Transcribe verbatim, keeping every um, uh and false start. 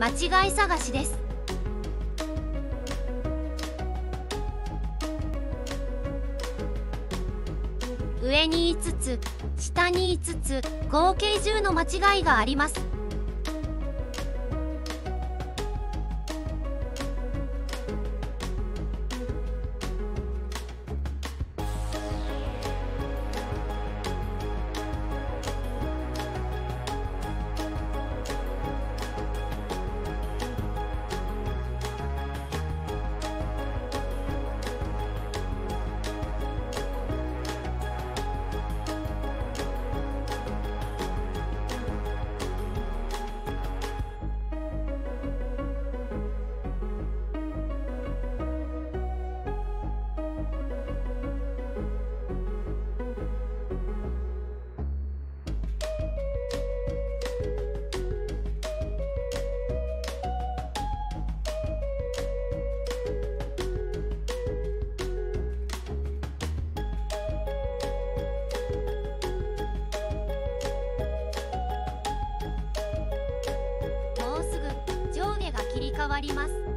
間違い探しです。上にいつつ、下にいつつ、合計じゅうの間違いがあります。変わります。